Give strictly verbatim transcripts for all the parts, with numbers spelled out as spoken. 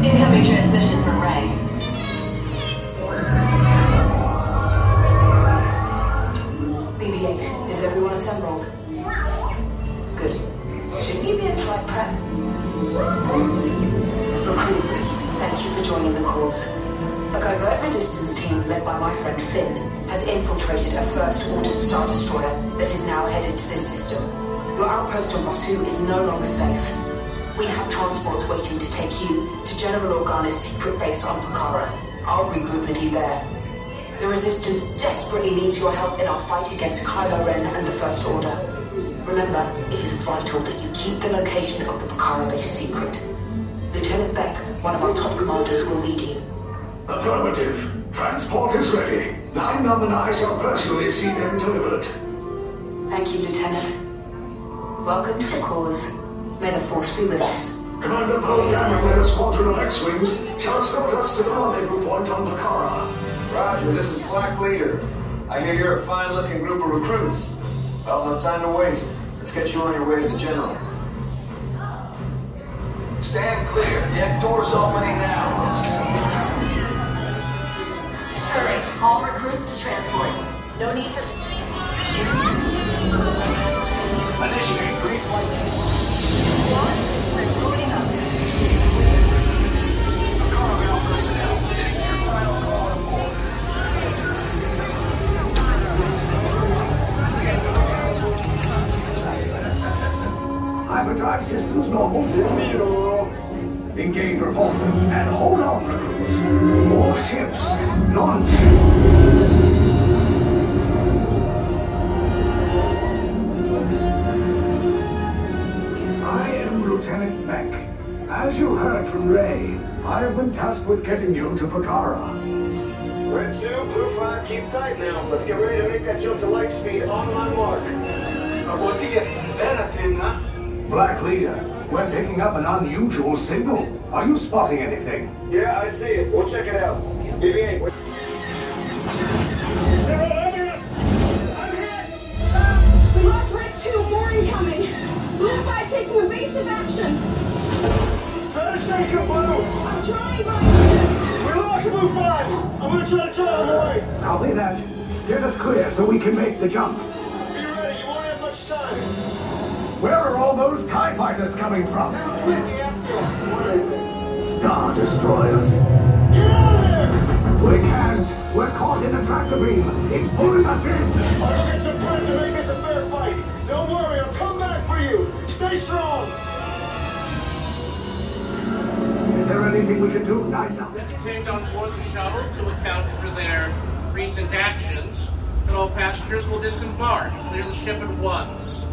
Incoming transmission from Ray. B B eight, is everyone assembled? Good. Should we be in flight prep? Recruits, thank you for joining the cause. A covert resistance team led by my friend Finn has infiltrated a First Order Star Destroyer that is now headed to this system. Your outpost on Batuu is no longer safe. We have transports waiting to take you to General Organa's secret base on Pakara. I'll regroup with you there. The Resistance desperately needs your help in our fight against Kylo Ren and the First Order. Remember, it is vital that you keep the location of the Pakara base secret. Lieutenant Beck, one of our top commanders, will lead you. Affirmative. Transport is ready. Nine Numb and I shall personally see them delivered. Thank you, Lieutenant. Welcome to the cause. May the Force be with us. Commander Poe Dameron and a squadron of X-Wings shall escort us to the rendezvous point on Bakura. Roger, this is Black Leader. I hear you're a fine-looking group of recruits. Well, no time to waste. Let's get you on your way to the General. Stand clear. Deck doors opening now. Hurry. All recruits to transport. No need for... Initiate green lights. Recruiting up. Cargo personnel, this is your final call. Hyperdrive systems normal. Engage repulsors and hold on, recruits. More ships. Launch. I am Lieutenant Beck. As you heard from Ray, I have been tasked with getting you to Pakara. Red two, Blue five, keep tight now. Let's get ready to make that jump to light speed on my mark. What do you benefit, huh? Black Leader, we're picking up an unusual signal. Are you spotting anything? Yeah, I see it. We'll check it out. B B eight, we're... They're all over us! I'm hit! Uh, we lost Red two, more incoming! Blue five taking evasive action! Try to shake your Blue! I'm trying, but... We lost Blue five! I'm gonna try to turn on the way! Copy that. Get us clear so we can make the jump. Be ready, you won't have much time. Where are all those TIE fighters coming from? Star Destroyers. Get out of there! We can't. We're caught in a tractor beam. It's pulling us in. I'll get some friends and make this a fair fight. Don't worry, I'll come back for you. Stay strong. Is there anything we can do, Nitha? They're contained on board the shuttle to account for their recent actions, and all passengers will disembark. Clear the ship at once.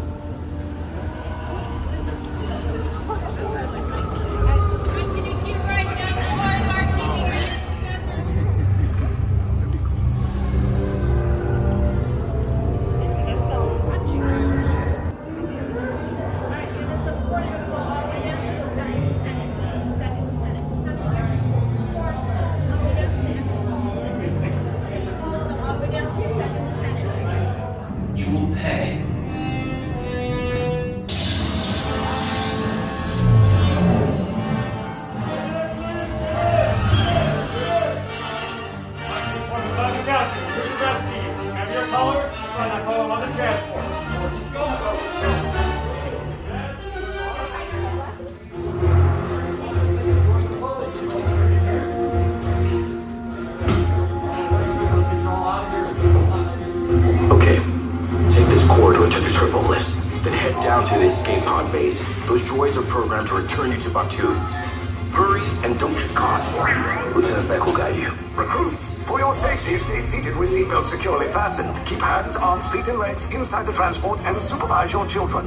Securely fastened. Keep hands, arms, feet, and legs inside the transport and supervise your children.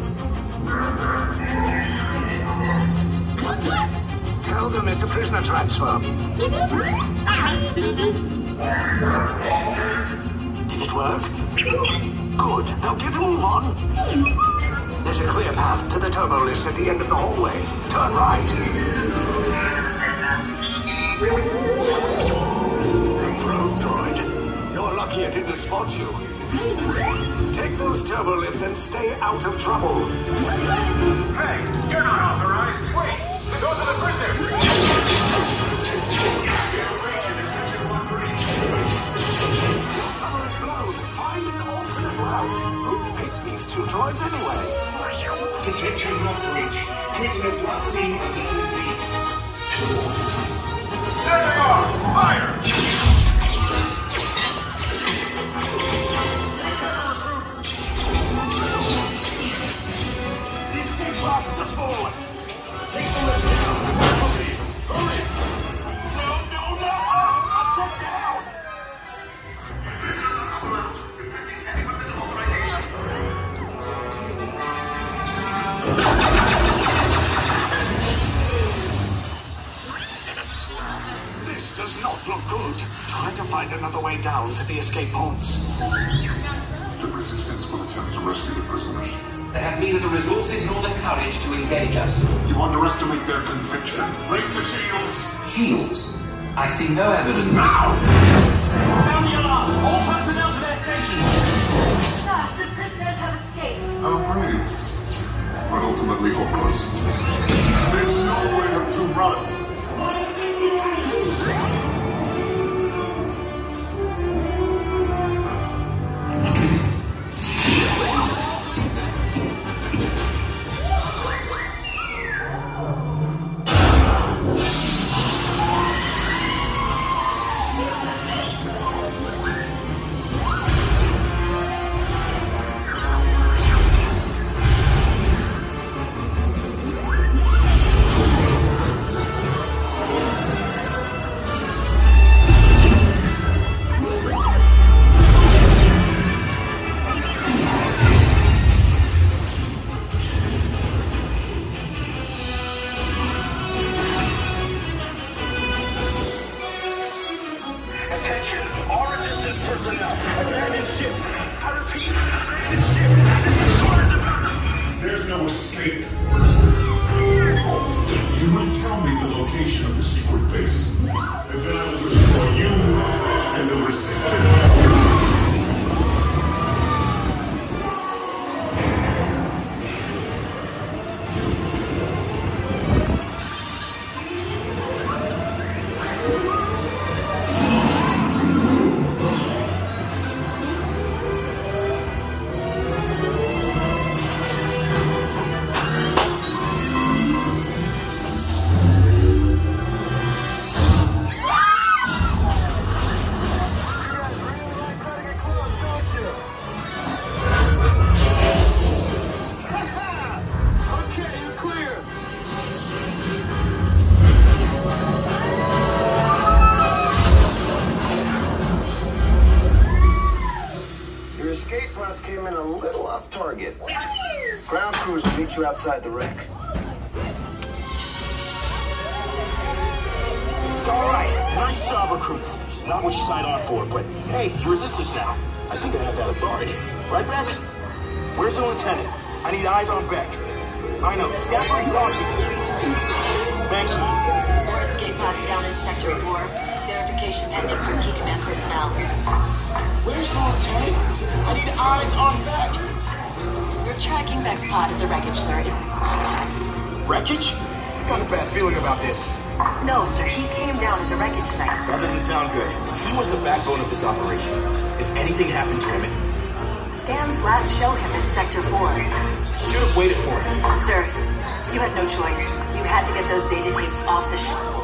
Tell them it's a prisoner transfer. Did it work? Good. Now get a move on. There's a clear path to the turbo lift at the end of the hallway. Turn right. Probe droid. You're lucky I didn't spot you. Take those turbo lifts and stay out of trouble. Hey, you're not authorized. Wait, those are the prisoners. Cover is blown. Find an alternate route. Who picked these two droids anyway? Detention not reached. Prisoners not seen under duty. There they are! Fire! Just follow us. Take the list down. Hurry. Hurry. No, no, no. I said down. This is our route. Requesting equipment authorization. This does not look good. Try to find another way down to the escape pods. The resistance will attempt to rescue the prisoners. They have neither the resources nor the courage to engage us. You underestimate their conviction. Raise the shields. Shields? I see no evidence. Now! Sound the alarm! All personnel to their stations! Sir, the prisoners have escaped. Outraged. But ultimately hopeless. There's nowhere to run. What do you think you can? Outside the wreck. All right, nice job, recruits. Not which side I'm for, but hey, you resist us now. I think I have that authority. Right, Beck? Where's the lieutenant? I need eyes on Beck. I know, Stafford's walking. Thanks. More escape pods down in Sector four. Verification ended for key command personnel. Where's the lieutenant? I need eyes on Beck. We're tracking Beck's pod at the wreckage, sir. It's... Wreckage? I've got a bad feeling about this. No, sir. He came down at the wreckage site. That doesn't sound good. He was the backbone of this operation. If anything happened to him, it... Scans last show him in Sector four. Should have waited for him. Sir, you had no choice. You had to get those data tapes off the ship.